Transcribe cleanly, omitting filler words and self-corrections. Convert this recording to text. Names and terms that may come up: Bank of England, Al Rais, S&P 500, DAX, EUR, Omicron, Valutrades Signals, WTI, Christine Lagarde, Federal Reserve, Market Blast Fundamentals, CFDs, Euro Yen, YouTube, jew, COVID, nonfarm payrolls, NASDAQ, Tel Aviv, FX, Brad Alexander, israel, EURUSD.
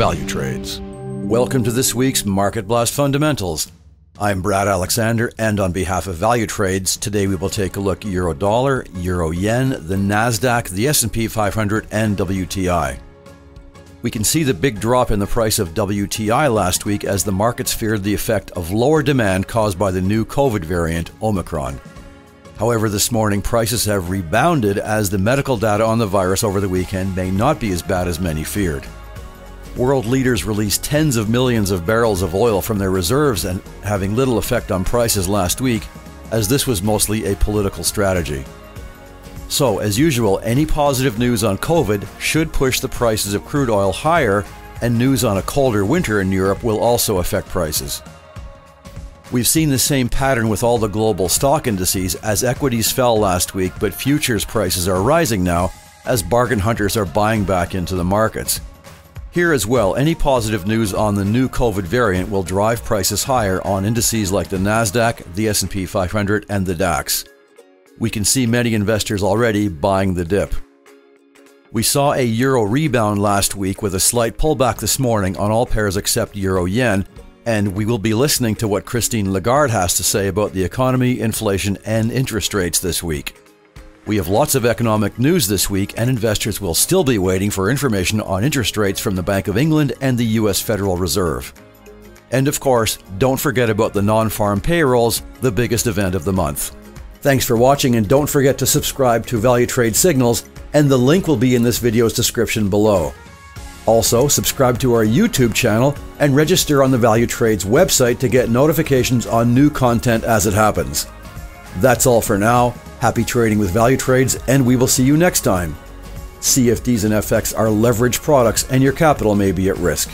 Valutrades. Welcome to this week's Market Blast Fundamentals. I'm Brad Alexander, and on behalf of Valutrades, today we will take a look at Euro dollar, Euro yen, the NASDAQ, the S&P 500, and WTI. We can see the big drop in the price of WTI last week as the markets feared the effect of lower demand caused by the new COVID variant, Omicron. However, this morning prices have rebounded as the medical data on the virus over the weekend may not be as bad as many feared. World leaders released tens of millions of barrels of oil from their reserves and having little effect on prices last week, as this was mostly a political strategy. So, as usual, any positive news on COVID should push the prices of crude oil higher, and news on a colder winter in Europe will also affect prices. We've seen the same pattern with all the global stock indices as equities fell last week, but futures prices are rising now as bargain hunters are buying back into the markets. Here as well, any positive news on the new COVID variant will drive prices higher on indices like the NASDAQ, the S&P 500, and the DAX. We can see many investors already buying the dip. We saw a euro rebound last week with a slight pullback this morning on all pairs except euro yen. And we will be listening to what Christine Lagarde has to say about the economy, inflation, and interest rates this week. We have lots of economic news this week, and investors will still be waiting for information on interest rates from the Bank of England and the U.S. Federal Reserve. And of course, don't forget about the non-farm payrolls, the biggest event of the month. Thanks for watching, and don't forget to subscribe to Valutrades Signals, and the link will be in this video's description below. Also, subscribe to our YouTube channel and register on the Valutrades website to get notifications on new content as it happens. That's all for now. Happy trading with Valutrades, and we will see you next time. CFDs and FX are leveraged products, and your capital may be at risk.